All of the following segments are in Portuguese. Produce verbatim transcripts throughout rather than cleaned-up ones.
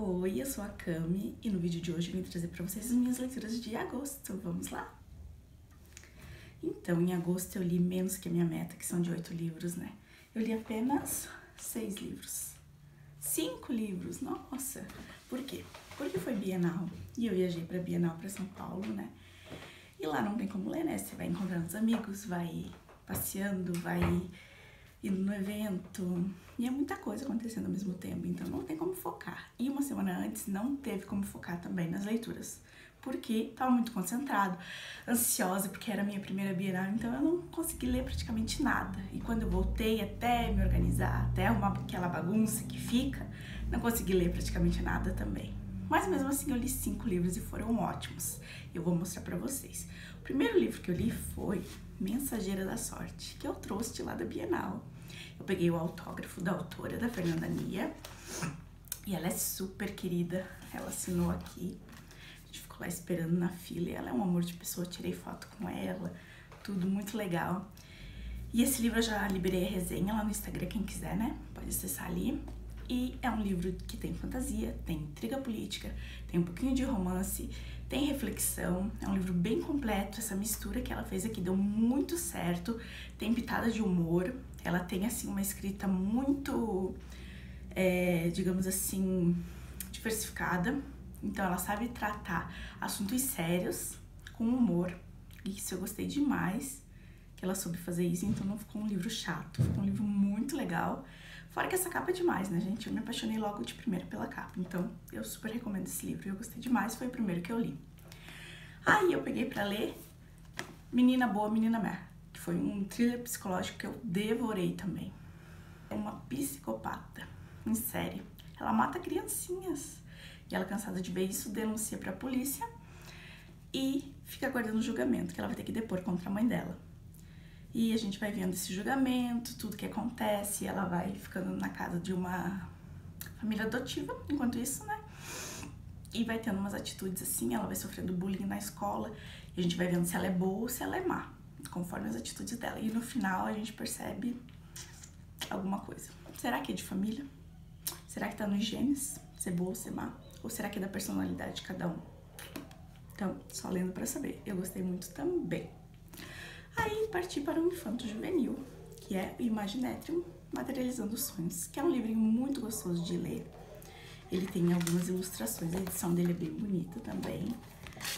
Oi, eu sou a Cami e no vídeo de hoje eu vim trazer para vocês as minhas leituras de agosto. Vamos lá? Então, em agosto eu li menos que a minha meta, que são de oito livros, né? Eu li apenas seis livros. Cinco livros, nossa! Por quê? Porque foi Bienal e eu viajei para Bienal para São Paulo, né? E lá não tem como ler, né? Você vai encontrando os amigos, vai passeando, vai indo no evento, e é muita coisa acontecendo ao mesmo tempo, então não tem como focar. E uma semana antes não teve como focar também nas leituras, porque estava muito concentrado, ansiosa, porque era a minha primeira Bienal, então eu não consegui ler praticamente nada. E quando eu voltei até me organizar, até uma, aquela bagunça que fica, não consegui ler praticamente nada também. Mas mesmo assim eu li cinco livros e foram ótimos. Eu vou mostrar pra vocês. O primeiro livro que eu li foi Mensageira da Sorte, que eu trouxe de lá da Bienal. Eu peguei o autógrafo da autora, da Fernanda Mia, e ela é super querida. Ela assinou aqui. A gente ficou lá esperando na fila e ela é um amor de pessoa. Eu tirei foto com ela, tudo muito legal. E esse livro eu já liberei a resenha lá no Instagram, quem quiser, né? Pode acessar ali. E é um livro que tem fantasia, tem intriga política, tem um pouquinho de romance, tem reflexão. É um livro bem completo, essa mistura que ela fez aqui deu muito certo. Tem pitada de humor, ela tem assim uma escrita muito, é, digamos assim, diversificada. Então ela sabe tratar assuntos sérios com humor, e isso eu gostei demais, que ela soube fazer isso, então não ficou um livro chato, ficou um livro muito legal. Fora que essa capa é demais, né, gente? Eu me apaixonei logo de primeira pela capa, então eu super recomendo esse livro, eu gostei demais, foi o primeiro que eu li. Aí eu peguei pra ler Menina Boa, Menina Má, que foi um thriller psicológico que eu devorei também. É uma psicopata, em série. Ela mata criancinhas, e ela, cansada de ver isso, denuncia pra polícia e fica aguardando o julgamento, que ela vai ter que depor contra a mãe dela. E a gente vai vendo esse julgamento, tudo que acontece, ela vai ficando na casa de uma família adotiva, enquanto isso, né? E vai tendo umas atitudes assim, ela vai sofrendo bullying na escola, e a gente vai vendo se ela é boa ou se ela é má, conforme as atitudes dela. E no final a gente percebe alguma coisa. Será que é de família? Será que tá nos genes? Ser boa ou ser má? Ou será que é da personalidade de cada um? Então, só lendo pra saber. Eu gostei muito também. Aí parti para o Infanto Juvenil, que é o Imaginétrio Materializando Sonhos, que é um livrinho muito gostoso de ler. Ele tem algumas ilustrações, a edição dele é bem bonita também.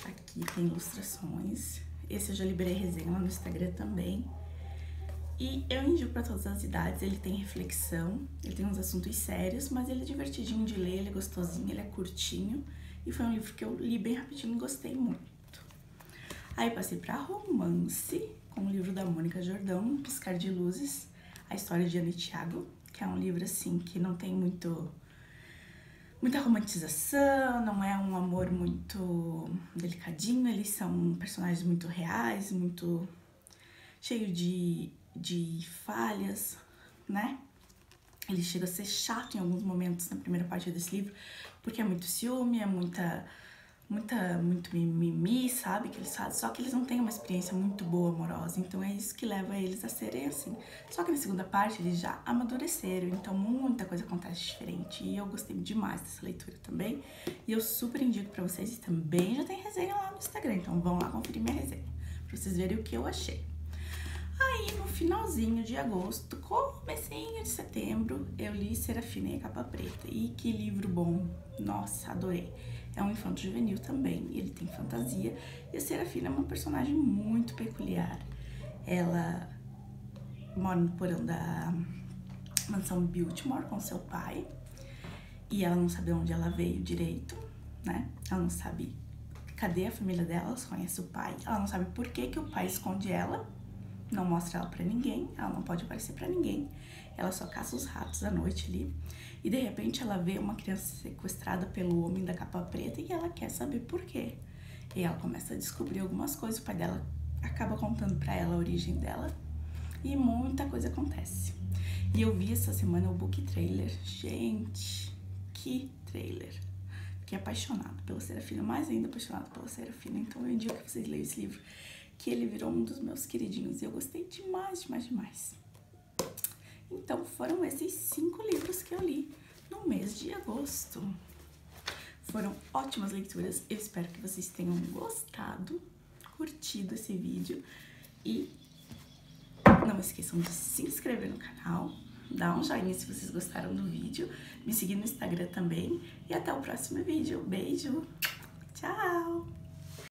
Aqui tem ilustrações. Esse eu já liberei resenha lá no Instagram também. E eu indico para todas as idades, ele tem reflexão, ele tem uns assuntos sérios, mas ele é divertidinho de ler, ele é gostosinho, ele é curtinho. E foi um livro que eu li bem rapidinho e gostei muito. Aí passei para romance, com o livro da Mônica Jordão, Piscar de Luzes, a história de Ana e Tiago, que é um livro assim que não tem muito, muita romantização, não é um amor muito delicadinho, eles são personagens muito reais, muito cheio de, de falhas, né? Ele chega a ser chato em alguns momentos na primeira parte desse livro, porque é muito ciúme, é muita... Muita, muito mimimi, sabe, que eles fazem, só que eles não têm uma experiência muito boa amorosa, então é isso que leva eles a serem assim. Só que na segunda parte eles já amadureceram, então muita coisa acontece diferente, e eu gostei demais dessa leitura também, e eu super indico pra vocês, e também já tem resenha lá no Instagram, então vão lá conferir minha resenha, pra vocês verem o que eu achei. Aí no finalzinho de agosto, comecinho de setembro, eu li Serafina e Capa Preta, e que livro bom, nossa, adorei. É um infanto juvenil também, ele tem fantasia, e a Serafina é uma personagem muito peculiar. Ela mora no porão da mansão Biltmore com seu pai, e ela não sabe onde ela veio direito, né? Ela não sabe cadê a família dela, só conhece o pai, ela não sabe por que que o pai esconde ela, não mostra ela pra ninguém, ela não pode aparecer pra ninguém, ela só caça os ratos à noite ali. E de repente ela vê uma criança sequestrada pelo homem da capa preta e ela quer saber por quê. E ela começa a descobrir algumas coisas, o pai dela acaba contando pra ela a origem dela e muita coisa acontece. E eu vi essa semana o book trailer, gente, que trailer! Fiquei apaixonada pela Serafina, mais ainda apaixonada pela Serafina, então eu indico que vocês leiam esse livro, que ele virou um dos meus queridinhos e eu gostei demais, demais, demais. Então foram esses cinco livros que eu li no mês de agosto. Foram ótimas leituras, eu espero que vocês tenham gostado, curtido esse vídeo e não esqueçam de se inscrever no canal, dar um joinha se vocês gostaram do vídeo, me seguir no Instagram também e até o próximo vídeo. Beijo, tchau!